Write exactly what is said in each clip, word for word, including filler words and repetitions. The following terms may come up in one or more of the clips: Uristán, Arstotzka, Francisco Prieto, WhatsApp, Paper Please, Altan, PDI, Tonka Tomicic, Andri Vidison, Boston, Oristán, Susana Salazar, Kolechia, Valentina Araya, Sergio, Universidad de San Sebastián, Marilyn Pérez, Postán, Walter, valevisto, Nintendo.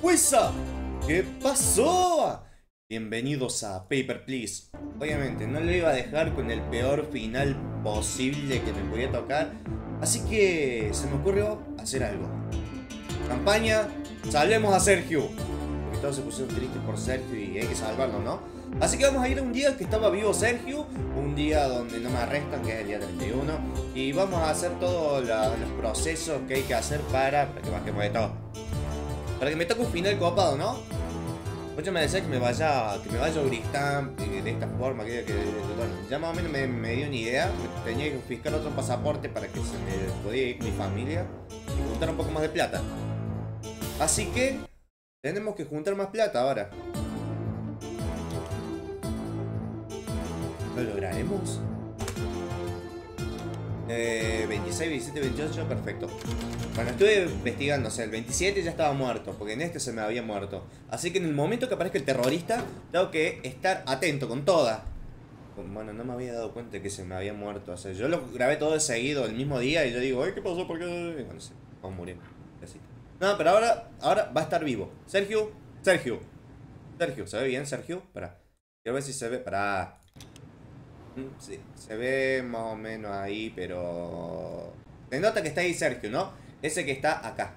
jueza! ¿Qué pasó? Bienvenidos a Paper Please. Obviamente no lo iba a dejar con el peor final posible que me podía tocar, así que se me ocurrió hacer algo. Campaña, salvemos a Sergio. Porque todos se pusieron tristes por Sergio y hay que salvarlo, ¿no? Así que vamos a ir a un día que estaba vivo Sergio, un día donde no me arrestan, que es el día treinta y uno, y vamos a hacer todos los procesos que hay que hacer para, para que bajemos de todo. Para que me toque un final copado, ¿no? Yo me decía que me vaya que me vaya Uristán de esta forma, que, que bueno, ya más o menos me, me dio una idea. Tenía que confiscar otro pasaporte para que se me podía ir mi familia y juntar un poco más de plata. Así que tenemos que juntar más plata ahora. ¿Lo lograremos? Eh, veintiséis, veintisiete, veintiocho, perfecto. Bueno, estuve investigando, o sea, el veintisiete ya estaba muerto, porque en este se me había muerto. Así que en el momento que aparezca el terrorista, tengo que estar atento con toda. Bueno, no me había dado cuenta de que se me había muerto. O sea, yo lo grabé todo de seguido, el mismo día, y yo digo, ay, ¿qué pasó? ¿Por qué? Bueno, no sé, vamos a morir. Así. No, pero ahora, ahora va a estar vivo. Sergio, Sergio, Sergio, ¿se ve bien, Sergio? Pará, quiero ver si se ve, pará. Sí, se ve más o menos ahí, pero... Se nota que está ahí Sergio, ¿no? Ese que está acá.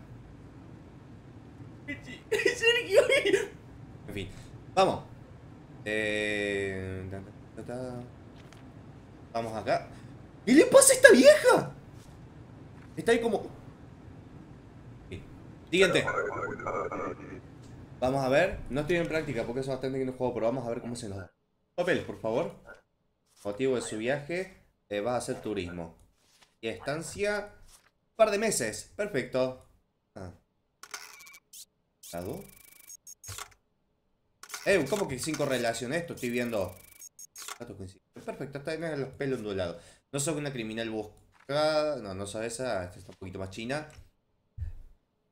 Sergio. En fin, vamos. Eh... Vamos acá. ¿Qué le pasa a esta vieja? Está ahí como... Sí. Siguiente. Vamos a ver. No estoy en práctica porque es bastante que no juego, pero vamos a ver cómo se nos da. Papeles, por favor. Motivo de su viaje, eh, vas a hacer turismo. Y estancia, un par de meses. Perfecto. Ah. ¿Lado? Eh, ¿cómo que sin correlación esto? Estoy viendo. Perfecto, está en los pelos ondulados. No soy una criminal buscada. No, no soy esa. Esta está un poquito más china.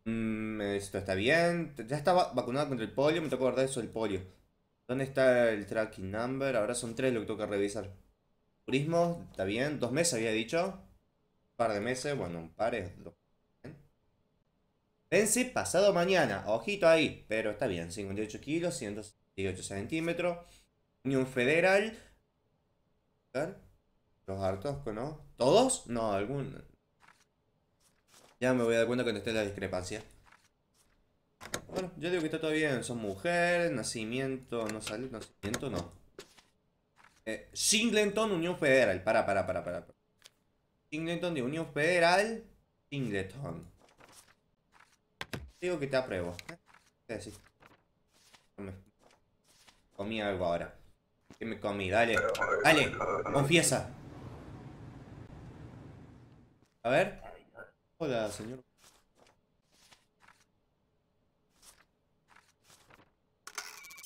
Mm, esto está bien. Ya estaba vacunada contra el polio. Me tocó guardar eso del polio. ¿Dónde está el tracking number? Ahora son tres lo que tengo que revisar. Turismo, está bien. Dos meses había dicho. Un par de meses, bueno, un par es... Vence pasado mañana. Ojito ahí. Pero está bien. cincuenta y ocho kilos, ciento sesenta y ocho centímetros. Unión Federal. Los hartos, ¿no? ¿Todos? No, algún... Ya me voy a dar cuenta cuando esté la discrepancia. Bueno, yo digo que está todo bien. Son mujer, nacimiento, no sale, nacimiento, no. Eh, Singleton, Unión Federal. Para, para, para, para. Singleton de Unión Federal. Singleton. Digo que te apruebo. ¿Eh? Sí, sí. Comí algo ahora. ¿Qué me comí? Dale. Dale, confiesa. A ver. Hola, señor.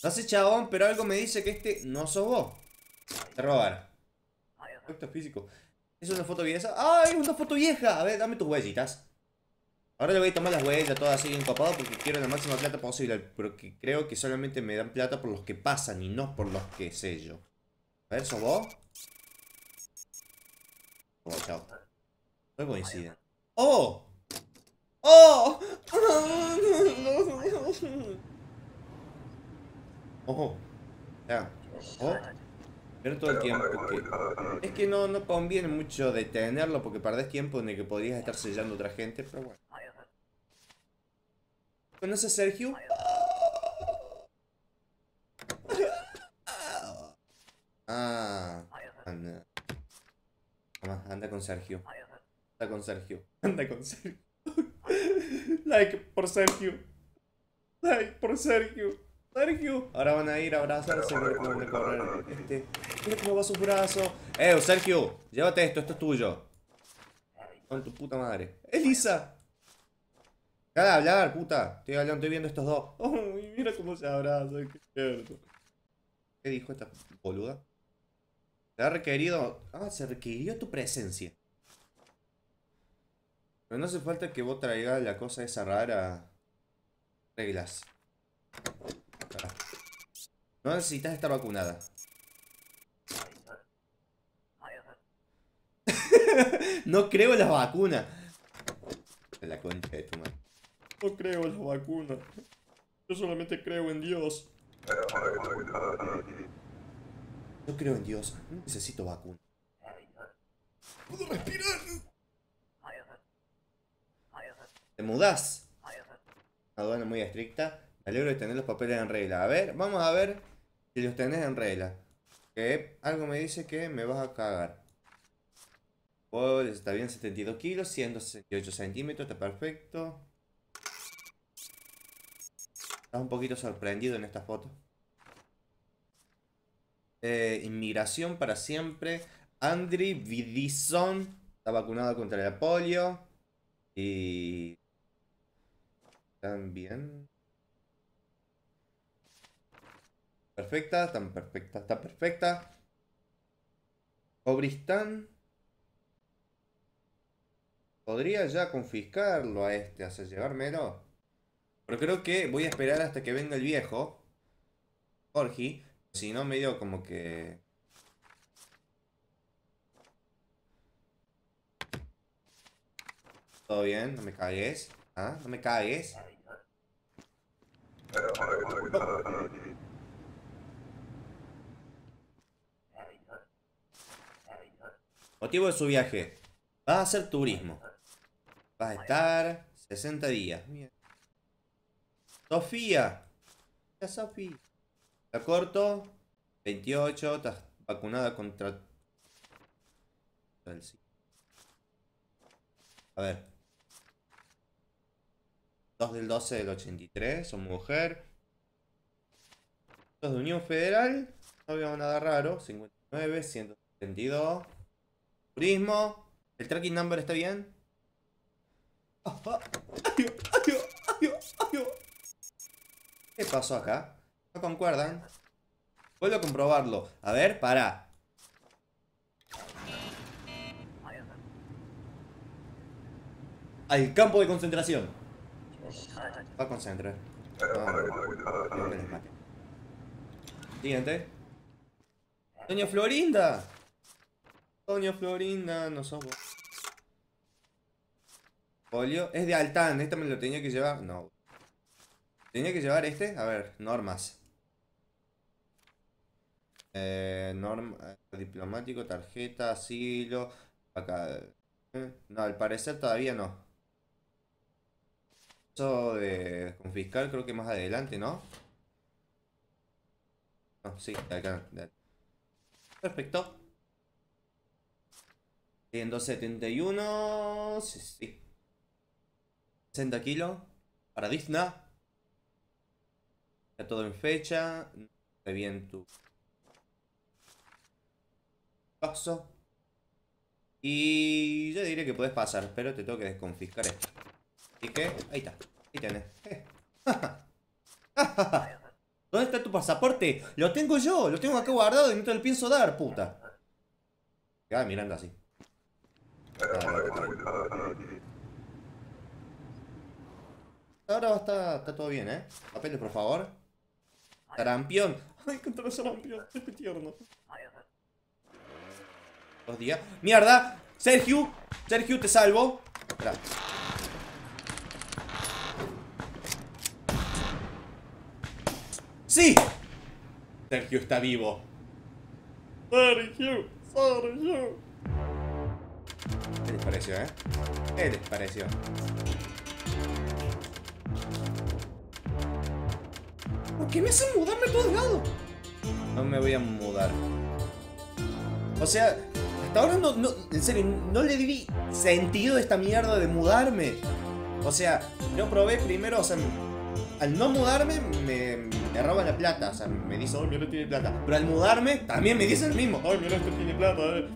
No sé, chabón, pero algo me dice que este no sos vos. Te robar. Esto es físico. ¿Es una foto vieja? ¡Ay, es una foto vieja! A ver, dame tus huellitas. Ahora le voy a tomar las huellas todas así bien copado porque quiero la máxima plata posible. Porque creo que solamente me dan plata por los que pasan y no por los que sé yo. A ver, ¿sos vos? Oh, chao. No coincide. ¡Oh! ¡Oh! Ojo, ya, ojo, pero todo el tiempo, porque es que no, no conviene mucho detenerlo porque perdés tiempo en el que podrías estar sellando a otra gente, pero bueno. ¿Conoces a Sergio? Ah, anda. Anda con Sergio, anda con Sergio, anda con Sergio. Like por Sergio, like por Sergio. Sergio, ahora van a ir a abrazarse, pero cómo van a correr. Este, mira cómo va su brazo. Eh, Sergio, llévate esto, esto es tuyo. Con tu puta madre. ¡Elisa! Deja de hablar, puta. Estoy hablando, estoy viendo estos dos. Uy, mira cómo se abrazan, qué cierto. ¿Qué dijo esta boluda? Se ha requerido. Ah, se requirió tu presencia. Pero no hace falta que vos traigas la cosa esa rara. Reglas. No necesitas estar vacunada. No creo en las vacunas. La concha de tu madre. No creo en las vacunas. Yo solamente creo en Dios. Yo creo en Dios. No necesito vacuna. ¡Puedo respirar! ¿Te mudás? Aduana muy estricta. Me alegro de tener los papeles en regla. A ver, vamos a ver si los tenés en regla. Que algo me dice que me vas a cagar. Oh, está bien, setenta y dos kilos, ciento sesenta y ocho centímetros, está perfecto. Estás un poquito sorprendido en esta foto. Eh, inmigración para siempre. Andri Vidison está vacunado contra el polio. Y también perfecta, tan perfecta, está perfecta. Oristán podría ya confiscarlo a este, hacer llevármelo. Pero creo que voy a esperar hasta que venga el viejo Orgi. Si no, me dio como que... Todo bien, no me cagues. ¿Ah? No me cagues. Motivo de su viaje. Vas a hacer turismo. Vas a estar sesenta días. Sofía. Ya, Sofía. La corto. veintiocho. Estás vacunada contra... A ver. dos del doce del ochenta y tres, son mujer. Los de Unión Federal, no veo nada raro. cincuenta y nueve, ciento setenta y dos. Turismo. ¿El tracking number está bien? ¿Qué pasó acá? No concuerdan. Vuelvo a comprobarlo. A ver, para. Al campo de concentración. Va a concentrar. No, no, no. Siguiente. Doña Florinda. Doña Florinda, no sos vos. Polio. Es de Altan. Este me lo tenía que llevar. No. ¿Tenía que llevar este? A ver, normas. Eh, norma, diplomático, tarjeta, asilo. Acá. No, al parecer todavía no. Eso de confiscar creo que más adelante, ¿no? No, sí, de acá, de acá. Perfecto. ciento setenta y uno... Sí, sí. sesenta kilos. Para Disna. Está todo en fecha. Está bien tu... Paso. Y... yo diré que puedes pasar, pero te tengo que desconfiscar esto. Así que, ahí está, ahí tenés. Eh. ¿Dónde está tu pasaporte? Lo tengo yo, lo tengo acá guardado y no te lo pienso dar, puta. Quedaba mirando así. Ahora está, está todo bien, ¿eh? Papeles, por favor. Sarampión. Ay, contra el sarampión, es que tierno. Dos días. ¡Mierda! ¡Sergio! ¡Sergio, te salvo! Espera. ¡Sí! Sergio está vivo. Sergio, Sergio. ¿Qué les pareció, eh? ¿Qué les pareció? ¿Por qué me hacen mudarme a todos lados? No me voy a mudar. O sea, hasta ahora no, no, en serio, no le di sentido a esta mierda de mudarme. O sea, yo probé primero, o sea, al no mudarme me... me roban la plata, o sea, me dicen, oh, mira, tiene plata. Pero al mudarme, también me dicen el mismo. Ay, mira, este tiene plata, eh.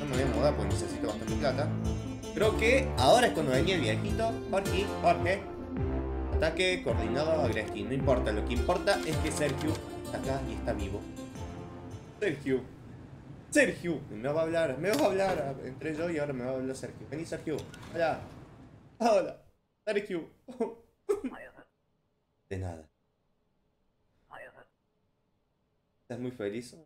No me voy a mudar porque necesito bastante plata. Creo que ahora es cuando venía el viejito. Jorge, Jorge. Ataque coordinado a Greski. No importa, lo que importa es que Sergio está acá y está vivo. Sergio. Sergio. Me va a hablar, me va a hablar. Entre yo y ahora me va a hablar Sergio. Vení, Sergio. Hola. Hola. Sergio. De nada. ¿Estás muy feliz?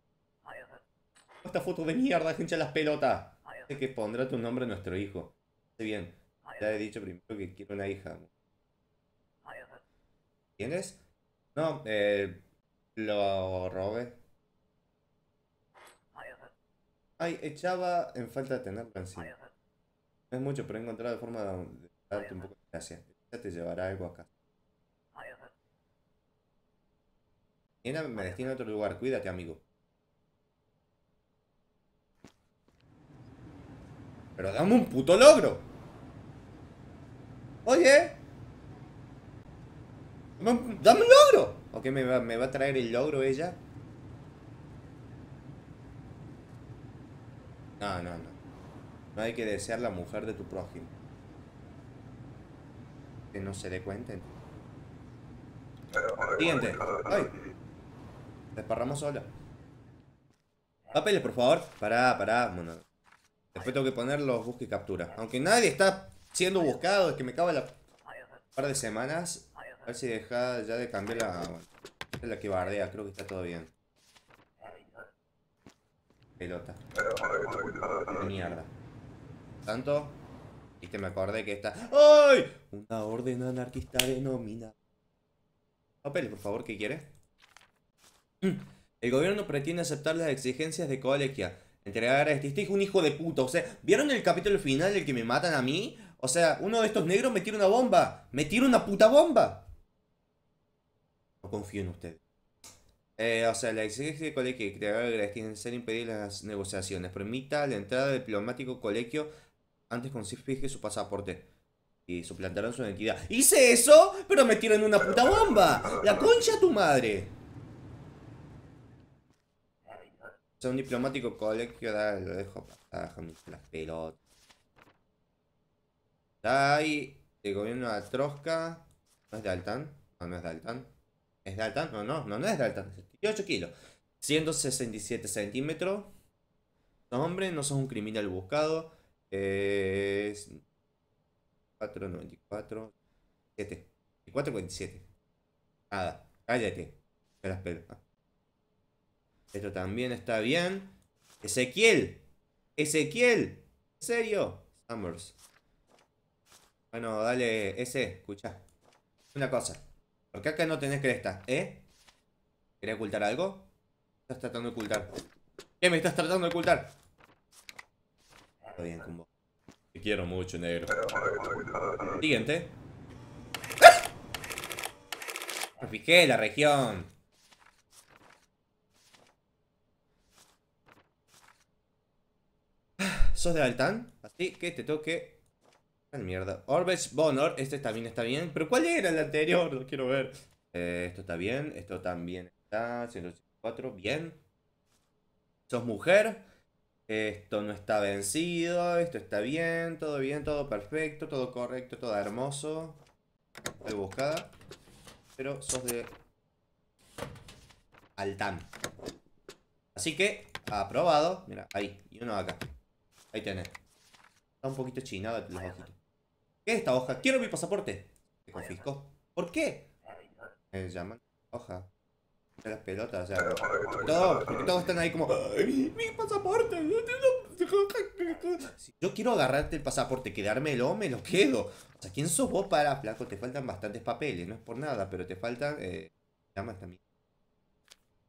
Esta foto de mierda, hincha las pelotas. Sé que pondrá tu nombre a nuestro hijo. Está bien. Ya he dicho primero que quiero una hija. ¿Tienes? No, eh, lo robé. Ay, echaba en falta de tenerlo encima. No es mucho, pero he encontrado forma de darte un poco de gracia. Ya te llevará algo acá. Nena, me destino a otro lugar. Cuídate, amigo. Pero dame un puto logro. Oye. Dame un logro. Ok, me va, me va a traer el logro ella. No, no, no. No hay que desear la mujer de tu prójimo. Que no se le cuenten. Siguiente. Ay. Desparramos sola. Papeles, por favor. Pará, pará. Bueno. Después tengo que poner los busca y captura. Aunque nadie está siendo buscado. Es que me cago en la par de semanas. A ver si deja ya de cambiar la... La que bardea. Creo que está todo bien. Pelota. De mierda. Tanto. Y te me acordé que esta... ¡Ay! Una orden anarquista denominada. Papeles, por favor. ¿Qué quiere? El gobierno pretende aceptar las exigencias de Kolechia. Entregar a este. Este es un hijo de puta. O sea, ¿vieron el capítulo final del que me matan a mí? O sea, uno de estos negros me tira una bomba. Me tira una puta bomba. No confío en usted. Eh, o sea, la exigencia de Kolechia que entregar a este es necesario impedir las negociaciones. Permita la entrada del diplomático Kolechia antes con que su pasaporte. Y suplantaron su identidad. ¡Hice eso! ¡Pero me tiran una puta bomba! ¡La concha a tu madre! O sea, un diplomático Kolechia, dale, lo dejo para las pelotas. Está ahí el gobierno de Arstotzka. ¿No es de Altan? No, no es de Altan. ¿Es de Altan? No, no, no, no es de Altan. sesenta y ocho kilos. ciento sesenta y siete centímetros. No, hombre, no sos un criminal buscado. Es... cuatro noventa y cuatro siete. cuatro cuarenta y siete. Nada, cállate. Me las pelo. Esto también está bien. Ezequiel. Ezequiel. ¿En serio? Summers. Bueno, dale ese. Escucha. Una cosa. ¿Por qué acá no tenés cresta? ¿Eh? ¿Querés ocultar algo? ¿Me estás tratando de ocultar? ¿Qué me estás tratando de ocultar? Está bien con vos. Te quiero mucho, negro. Siguiente. ¡Ah! Me fijé la región. ¿Sos de Altan? Así que te toque... ¡Qué mierda! Orbes Bonor, este también está bien. ¿Pero cuál era el anterior? Lo quiero ver. Eh, esto está bien, esto también está. ciento ochenta y cuatro, bien. ¿Sos mujer? Esto no está vencido. Esto está bien, todo bien, todo perfecto. Todo correcto, todo hermoso. Estoy buscada. Pero sos de... Altan. Así que, aprobado. Mira, ahí, y uno acá. Ahí tenés. Está un poquito chinado los ojitos. ¿Qué es esta hoja? Quiero mi pasaporte. Se confiscó. ¿Por qué? Me llaman hoja. Las pelotas, o sea. Todo, porque todos están ahí como. ¡Ay, mi pasaporte! Si yo quiero agarrarte el pasaporte, quedármelo, me lo quedo. O sea, ¿quién sos vos para, flaco? Te faltan bastantes papeles, no es por nada, pero te faltan. Eh, llamas también.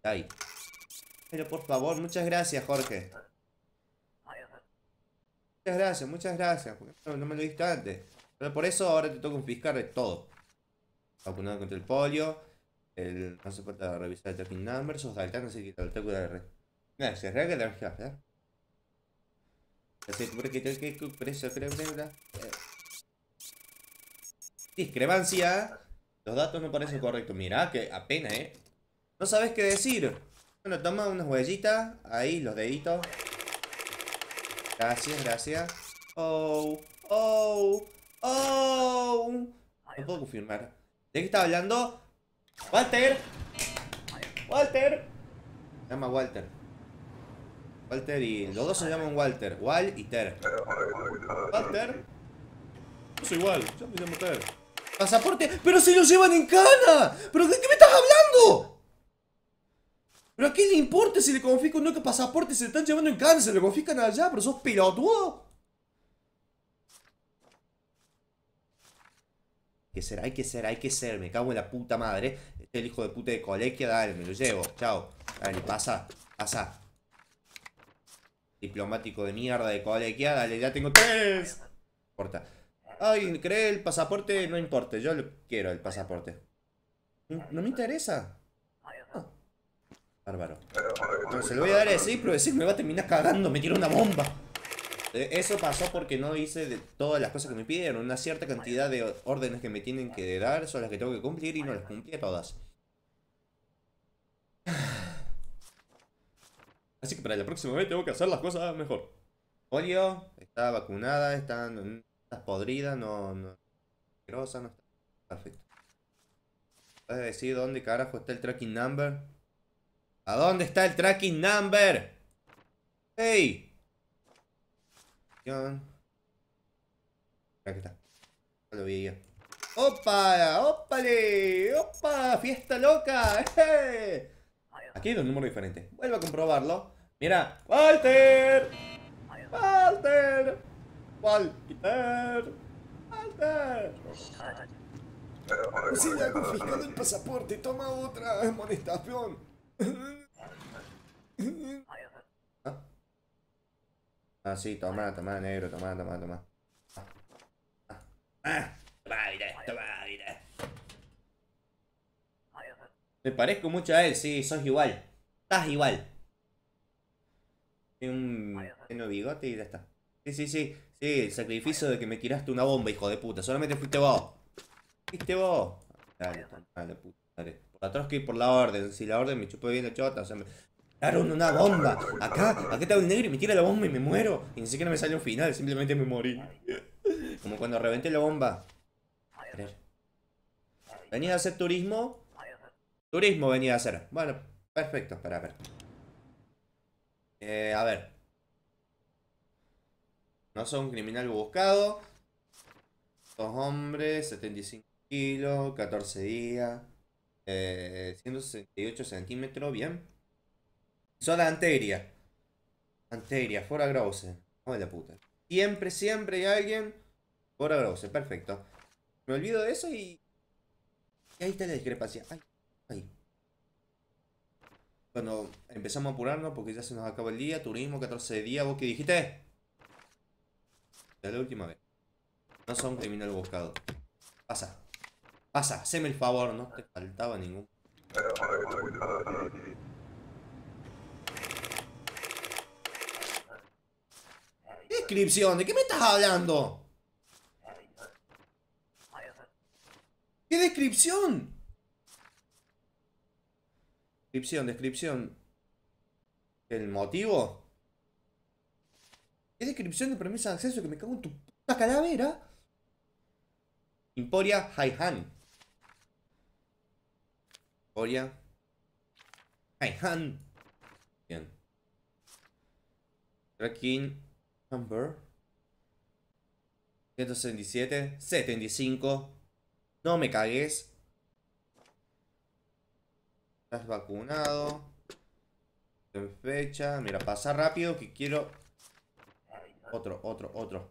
Ahí. Pero por favor, muchas gracias, Jorge. Muchas gracias, muchas gracias. No, no me lo diste antes. Pero por eso ahora te toca confiscar de todo. Vacunado contra el polio. El, no hace falta revisar el tracking number. Sos de Altan, así que te toca la red. No, se arregla la red. ¿Verdad? Discrepancia. Los datos no parecen correctos. Mirá, que apenas, ¿eh? No sabes qué decir. Bueno, toma unas huellitas. Ahí, los deditos. Gracias, gracias. Oh, oh, oh. No puedo confirmar. ¿De qué está hablando? ¡Walter! ¡Walter! Se llama Walter. Walter y... Los dos se llaman Walter. Wal y Ter. Walter. Yo soy Wal. Yo me llamo Ter. ¡Pasaporte! ¡Pero se lo llevan en cana! ¿Pero de qué me estás hablando? ¿Pero a qué le importa si le confiscan o no? ¿Qué pasaporte se le están llevando en cana? Se lo confiscan allá, pero sos pelotudo. que ser, hay que ser, hay que ser. Me cago en la puta madre. El hijo de puta de Kolechia, dale, me lo llevo. Chao. Dale, pasa, pasa. Diplomático de mierda de Kolechia, dale, ya tengo tres. No importa. Ay, ¿cree el pasaporte? No importa, yo lo quiero, el pasaporte. No, no me interesa. No. Bárbaro. No, se lo voy a dar a decir, pero decir me va a terminar cagando, me tiro una bomba. Eso pasó porque no hice de todas las cosas que me pidieron. Una cierta cantidad de órdenes que me tienen que dar son las que tengo que cumplir y no las cumplí todas. Así que para la próxima vez tengo que hacer las cosas mejor. Polio, está vacunada, está, no, está podrida, no, no, grosa, no está perfecto. ¿Puedes decir dónde carajo está el tracking number? ¿A dónde está el tracking number? ¡Hey! Aquí está. Lo vi yo. ¡Opa! ¡Ópale! ¡Opa! ¡Fiesta loca! ¡Eh! Aquí hay dos números diferentes. Vuelvo a comprobarlo. Mira. ¡Walter! ¡Walter! ¡Walter! ¡Walter! Se le ha confiscado el pasaporte. Toma otra amonestación. Ah, sí, toma, toma, negro, toma, toma, toma. Ah, ah, ah. Toma, mira, toma, mira. Me parezco mucho a él, sí, sos igual. Estás igual. Tiene un pequeño bigote y ya está. Sí, sí, sí, sí, el sacrificio de que me tiraste una bomba, hijo de puta. Solamente fuiste vos. Fuiste vos. Dale, toma, la puta, dale. Por atrás que ir por la orden. Si la orden me chupa bien la chota, o sea, me... ¡Tiraron una bomba! ¡Acá! ¡Acá está el negro y me tira la bomba y me muero! Y ni siquiera me sale un final, simplemente me morí. Como cuando reventé la bomba. ¿Venís a hacer turismo? Turismo venía a hacer. Bueno, perfecto, espera, a ver. Eh, a ver. No sos un criminal buscado. Dos hombres, setenta y cinco kilos, catorce días, eh, ciento sesenta y ocho centímetros, bien. Sola anteria. Anteria, fuera Grouse. Joder, la puta. Siempre, siempre hay alguien fuera Grouse. Perfecto. Me olvido de eso y... y ahí está la discrepancia. Ay, ay. Cuando empezamos a apurarnos porque ya se nos acaba el día. Turismo, catorce días. ¿Vos qué dijiste? De la última vez. No son criminal buscado. Pasa. Pasa. Haceme el favor. No te faltaba ningún... ¿De qué me estás hablando? ¿Qué descripción? Descripción, descripción. ¿El motivo? ¿Qué descripción de permiso de acceso que me cago en tu puta calavera? Emporia Haihan. Emporia Haihan. Bien. Tracking number ciento sesenta y siete, setenta y cinco. No me cagues. Estás vacunado. En fecha. Mira, pasa rápido que quiero. Otro, otro, otro.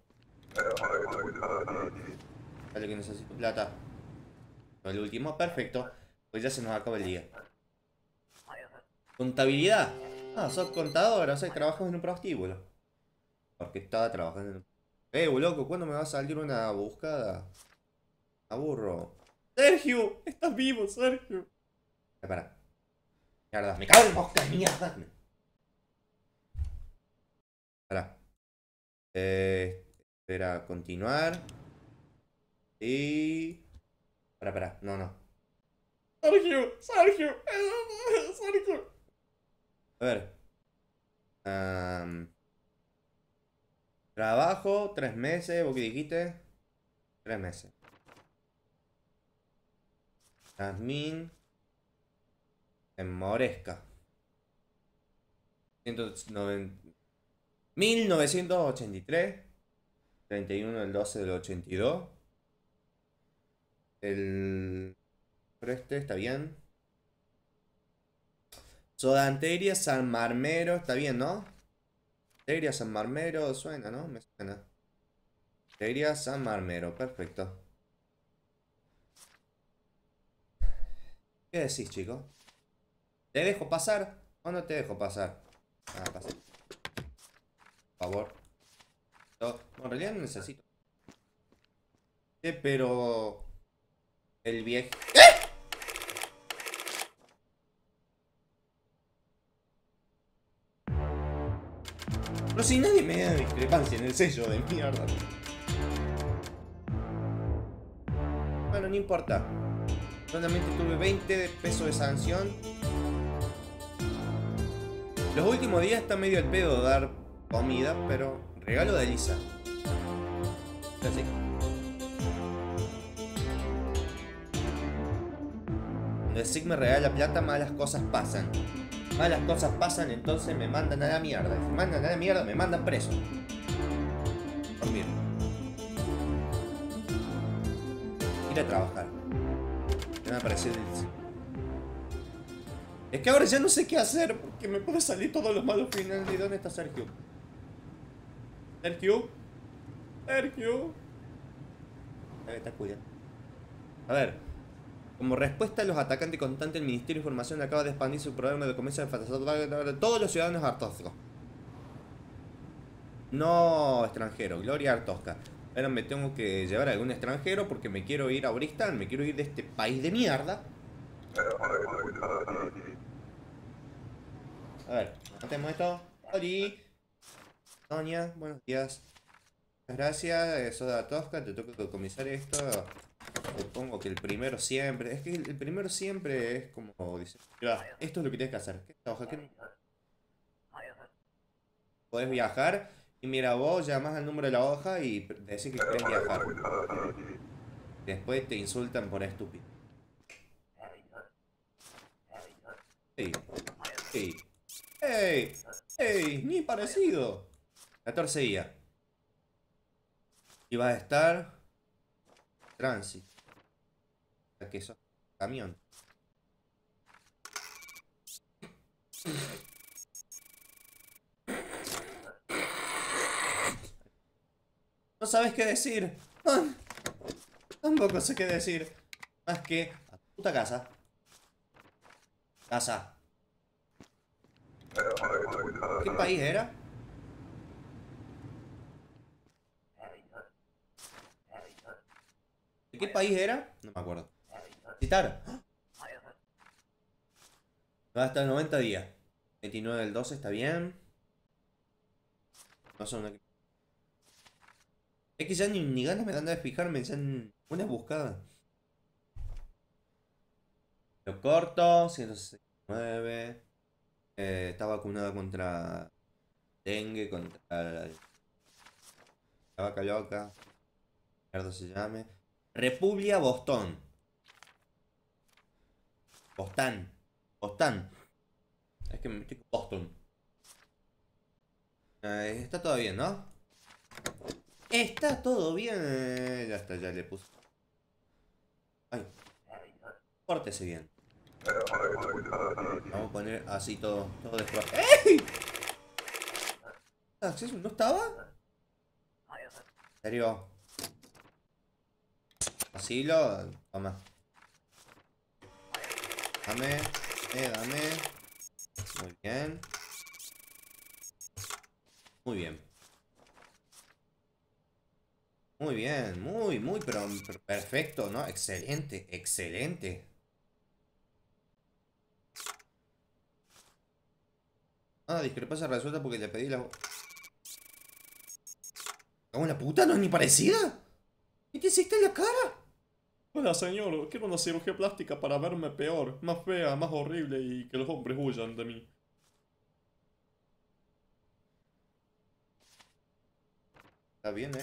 Dale que necesito plata. El último, perfecto. Pues ya se nos acaba el día. Contabilidad. Ah, sos contador, o sea, trabajas en un prostíbulo. Porque estaba trabajando en... Eh, loco, ¿cuándo me va a salir una buscada? Aburro. ¡Sergio! ¡Estás vivo, Sergio! Eh, para. Mierda, me cago en boca, mierda. Para. Eh, espera, continuar. Y... Para, para, no, no. ¡Sergio! ¡Sergio! ¡Sergio! A ver. Um... Trabajo, tres meses, ¿vos qué dijiste? Tres meses. Jasmine. En Moresca. mil novecientos ochenta y tres. treinta y uno del doce del ochenta y dos. El... Preste, está bien. Sodanteria, San Marmero, está bien, ¿no? Tegria San Marmero, suena, ¿no? Me suena. Tegria San Marmero, perfecto. ¿Qué decís, chico? ¿Te dejo pasar o no te dejo pasar? Ah, pasa. Por favor. No, en realidad no necesito. Eh, pero... El viejo... ¡Eh! Pero si nadie me da discrepancia en el sello de mierda. Bueno, no importa. Solamente tuve veinte pesos de sanción. Los últimos días está medio al pedo dar comida, pero regalo de Elisa. Así. Cuando el S I C me regala plata, malas cosas pasan. Malas cosas pasan, entonces me mandan a la mierda. Si me mandan a la mierda, me mandan preso. Por mierda. Ir a trabajar. Me va a parecer difícil. Es que ahora ya no sé qué hacer, porque me pueden salir todos los malos finales. ¿Y dónde está Sergio? Sergio. Sergio. A ver, está cuidado. A ver. Como respuesta a los atacantes constantes, el Ministerio de Información acaba de expandir su programa de comercio de a todos los ciudadanos artoscos. No extranjero, Gloria Arstotzka. Ahora me tengo que llevar a algún extranjero porque me quiero ir a Oristán, me quiero ir de este país de mierda. A ver, matemos esto. Oli. Doña, buenos días. Muchas gracias, eso de Arstotzka, te tengo que comisar esto. Supongo que el primero siempre. Es que el primero siempre es como dice. Esto es lo que tienes que hacer. ¿Qué trabaja? ¿Qué no? Podés viajar. Y mira, vos llamás al número de la hoja y decís que querés viajar. Después te insultan por estúpido. ¡Ey! ¡Ey! ¡Ey! ¡Ey! ¡Ni parecido! catorce días. Y vas a estar. Tránsito. Que eso camión. No sabes qué decir. No, tampoco sé qué decir. Más que a tu puta casa. Casa. ¿Qué país era? ¿De qué país era? No me acuerdo. Citar. Va hasta noventa días. veintinueve del doce está bien. No son una... Es que ya ni, ni ganas me dan de fijarme, ya en una buscada. Lo corto, ciento sesenta y nueve. Eh, está vacunada contra dengue, contra la, la vaca loca. Mierda se llame. República Boston. Postán. Postán. Es que me estoy con Boston. Eh, está todo bien, ¿no? Está todo bien. Eh, ya está, ya le puse. Ay. Pórtese bien. Vamos a poner así todo. Todo después. ¡Ey! ¿Acceso? ¿No estaba? ¿En serio? Asilo. Toma. Dame, eh, dame. Muy bien. Muy bien. Muy bien, muy, muy, pero, pero perfecto, ¿no? Excelente, excelente. Ah, discrepancia resuelta porque le pedí la... ¿Cago en la puta? ¿No es ni parecida? ¿Qué te hiciste en la cara? Hola señor, quiero una cirugía plástica para verme peor, más fea, más horrible y que los hombres huyan de mí. Está bien, eh.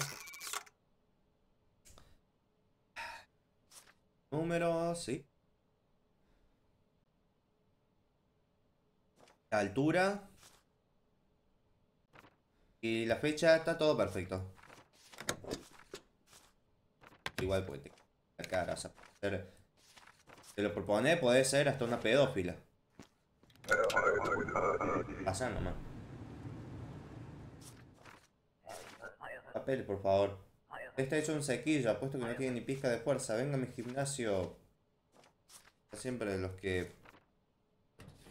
Número, sí. La altura. Y la fecha, está todo perfecto. Igual puente. La cara, o sea, te lo propone, puede ser hasta una pedófila. Pasa nomás. Papel, por favor. Está hecho un sequillo, apuesto que no tiene ni pizca de fuerza. Venga a mi gimnasio. Siempre los que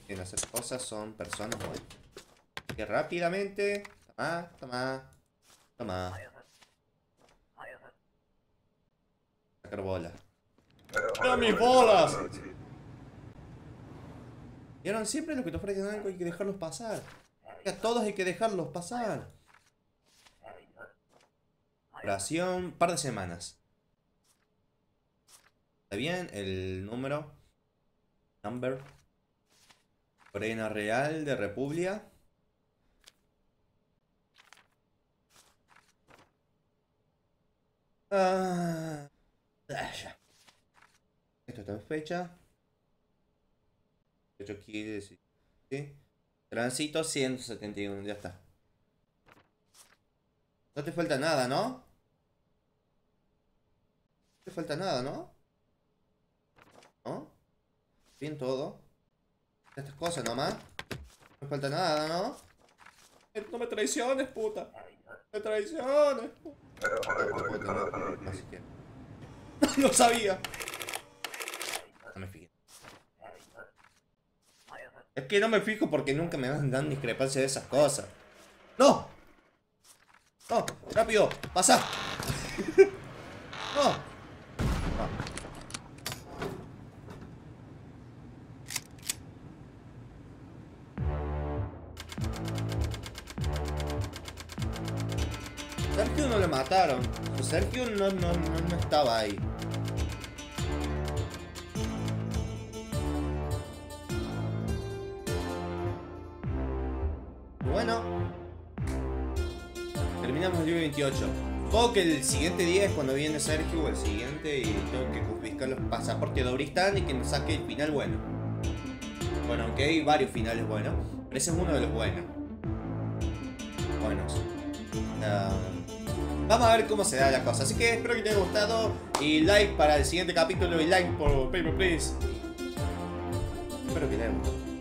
quieren hacer cosas son personas, bueno. Así que rápidamente... Toma, toma, toma. Sacar bolas. ¡Saca mis bolas! ¿Vieron? Siempre los que te ofrecen algo hay que dejarlos pasar. A todos hay que dejarlos pasar. Duración, par de semanas. ¿Está bien? El número. Number. Corena Real de República. Ah, ya. Esto está en fecha. dieciocho kills. ¿Sí? Transito ciento setenta y uno, ya está. No te falta nada, ¿no? No te falta nada, ¿no? ¿No? Bien todo. Estas cosas nomás. No me falta nada, ¿no? No me traiciones, puta. Me traiciones, puta. No, siquiera. No sabía. No me fijé. Es que no me fijo porque nunca me van dando discrepancia de esas cosas. ¡No! ¡No! ¡Rápido! ¡Pasa! ¡No! ¡No! Sergio no le mataron. Sergio no, no, no, no estaba ahí. Supongo que el siguiente día es cuando viene Sergio, el siguiente, y tengo que confiscar los pasaportes de Oristán y que nos saque el final bueno. Bueno, aunque hay varios finales buenos, pero ese es uno de los buenos. Buenos. Uh, vamos a ver cómo se da la cosa. Así que espero que te haya gustado y like para el siguiente capítulo y like por Paper Please. Espero que te haya gustado.